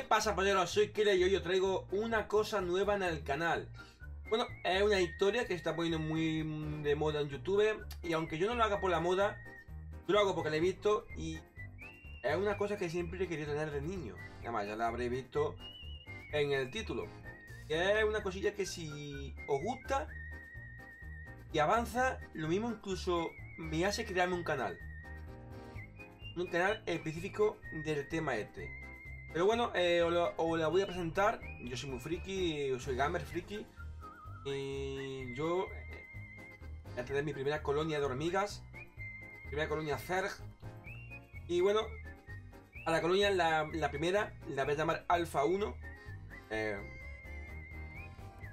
¿Qué pasa, poneros? Soy Kira y hoy os traigo una cosa nueva en el canal. Bueno, es una historia que se está poniendo muy de moda en YouTube. Y aunque yo no lo haga por la moda, yo lo hago porque la he visto. Y es una cosa que siempre he querido tener de niño. Además, ya la habréis visto en el título. Y es una cosilla que si os gusta y avanza, lo mismo incluso me hace crearme un canal. Un canal específico del tema este. Pero bueno, os la voy a presentar. Yo soy muy friki, soy gamer friki. Y yo voy a tener mi primera colonia de hormigas. Primera colonia Zerg. Y bueno, a la colonia, la primera, la voy a llamar Alpha 1.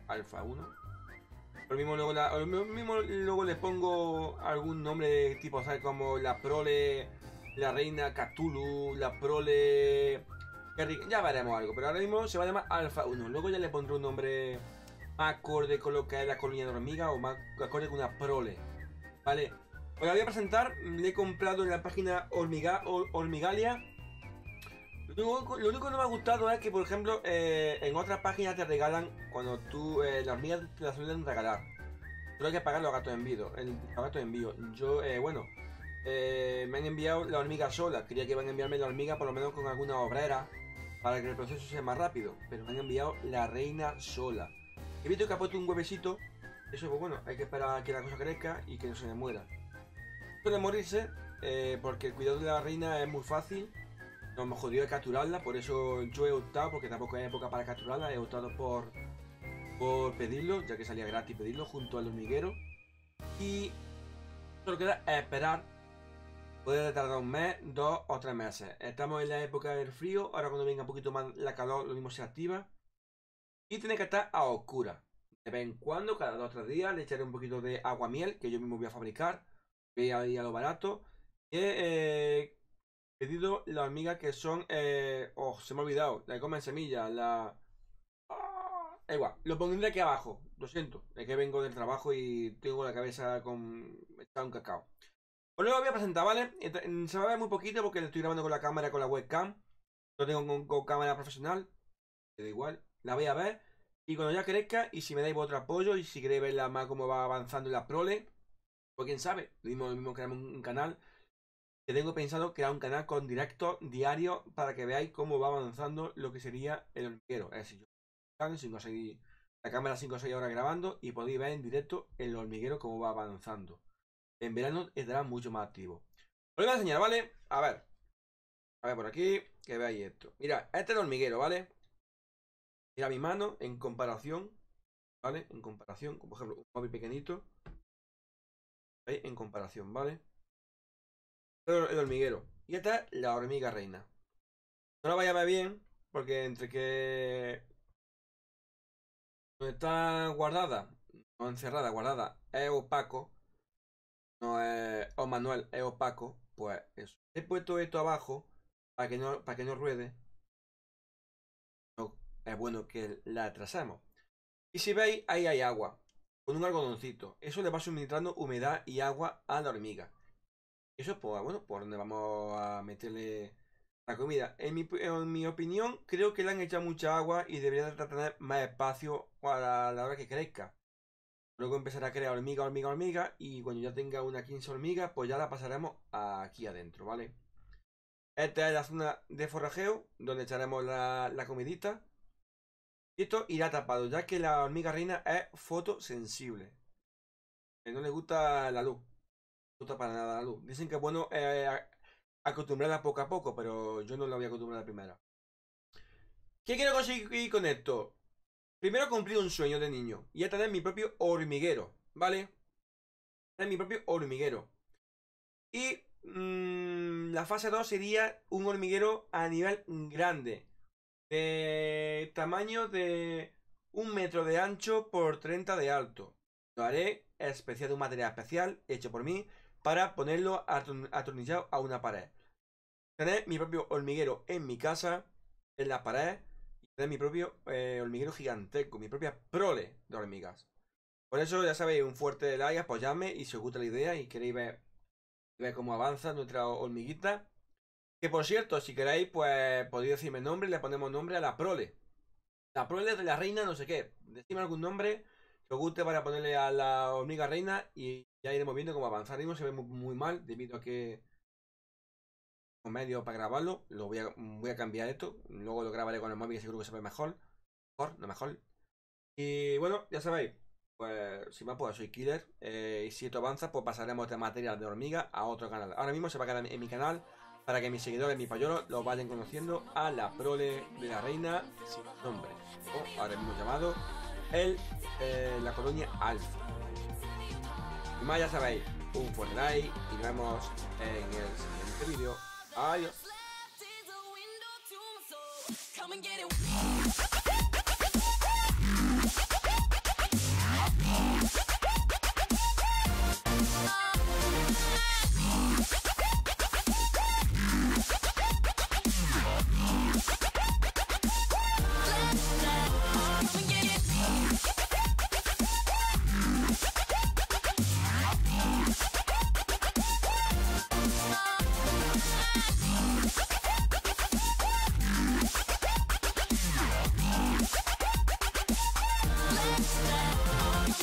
Alpha 1. Luego le pongo algún nombre de tipo, ¿sabes? Como la prole, la reina Cthulhu, la prole... Ya veremos algo, pero ahora mismo se va a llamar Alpha 1. Luego ya le pondré un nombre más acorde con lo que es la colonia de hormiga o más acorde con una prole. Vale, os la voy a presentar. Le he comprado en la página hormigalia. Lo único que no me ha gustado es que, por ejemplo, en otras páginas te regalan, cuando tú, las hormigas te las suelen regalar. Pero hay que pagar los gastos de envío. Yo, bueno, me han enviado la hormiga sola. Quería que iban a enviarme la hormiga por lo menos con alguna obrera, para que el proceso sea más rápido, pero me han enviado la reina sola. He visto que ha puesto un huevecito. Eso, pues bueno, hay que esperar a que la cosa crezca y que no se me muera. Puede morirse, porque el cuidado de la reina es muy fácil. No me jodió de capturarla, por eso yo he optado, porque tampoco hay época para capturarla. He optado por pedirlo, ya que salía gratis pedirlo junto al hormiguero. Y solo queda esperar. Puede tardar un mes, 2 o 3 meses. Estamos en la época del frío. Ahora cuando venga un poquito más la calor, lo mismo se activa. Y tiene que estar a oscura. De vez en cuando, cada 2 o 3 días, le echaré un poquito de aguamiel, que yo mismo voy a fabricar. Voy a ir a lo barato. He pedido las hormigas que son... oh, se me ha olvidado. La que comen semillas, la... igual, lo pondré aquí abajo. Lo siento, es que vengo del trabajo y tengo la cabeza con... está un cacao. Os lo voy a presentar, ¿vale? Se va a ver muy poquito porque lo estoy grabando con la cámara, con la webcam. No tengo con cámara profesional. Me da igual. La voy a ver. Y cuando ya crezca, y si me dais vuestro apoyo, y si queréis verla más cómo va avanzando en la prole, pues quién sabe. Lo mismo creamos un canal. Que tengo pensado crear un canal con directos diarios para que veáis cómo va avanzando lo que sería el hormiguero. Es decir, yo 5 o 6, la cámara 5 o 6 horas grabando y podéis ver en directo el hormiguero cómo va avanzando. En verano estará mucho más activo. Os lo voy a enseñar, ¿vale? A ver por aquí, que veáis esto. Mira, este es el hormiguero, ¿vale? Mira mi mano en comparación, ¿vale? En comparación, como por ejemplo, un móvil pequeñito. ¿Veis? En comparación, ¿vale? Pero el hormiguero. Y esta es la hormiga reina. No la vais a ver bien, porque entre que... no está guardada, no encerrada, guardada, es opaco. No es, o manual es opaco, pues eso. He puesto esto abajo para que no ruede. No, es bueno que la atrasemos. Y si veis, ahí hay agua con un algodoncito. Eso le va suministrando humedad y agua a la hormiga. Eso, pues bueno, por donde vamos a meterle la comida. En mi opinión, creo que le han echado mucha agua y debería tener más espacio a la hora que crezca. Luego empezará a crear hormiga, y cuando ya tenga una 15 hormigas, pues ya la pasaremos aquí adentro, ¿vale? Esta es la zona de forrajeo, donde echaremos la comidita. Y esto irá tapado, ya que la hormiga reina es fotosensible. No le gusta la luz. No le gusta para nada la luz. Dicen que es bueno acostumbrarla poco a poco, pero yo no la voy a acostumbrar de primera. ¿Qué quiero conseguir con esto? Primero cumplí un sueño de niño y a tener mi propio hormiguero, ¿vale? Tener mi propio hormiguero. Y la fase 2 sería un hormiguero a nivel grande. De tamaño de 1 metro de ancho por 30 de alto. Lo haré especial de un material especial hecho por mí para ponerlo atornillado a una pared. Tener mi propio hormiguero en mi casa, en la pared. De mi propio hormiguero gigantesco, mi propia prole de hormigas. Por eso, ya sabéis, un fuerte like, apoyadme y si os gusta la idea y queréis ver cómo avanza nuestra hormiguita. Que por cierto, si queréis, pues podéis decirme nombre, le ponemos nombre a la prole. La prole de la reina no sé qué. Decidme algún nombre que os guste para ponerle a la hormiga reina y ya iremos viendo cómo avanzaremos. Se ve muy mal debido a que los medios para grabarlo. Lo voy a cambiar esto. Luego lo grabaré con el móvil y seguro que se ve mejor. Mejor. Y bueno, ya sabéis. Pues sin más, pues soy Killer. Y si esto avanza, pues pasaremos de material de hormiga a otro canal. Ahora mismo se va a quedar en mi canal para que mis seguidores, mis payolos, los vayan conociendo a la prole de la reina sin nombre. O ahora mismo llamado la colonia Alpha. Y más, ya sabéis, un fuerte like y nos vemos en el siguiente vídeo. Adiós.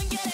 Get it.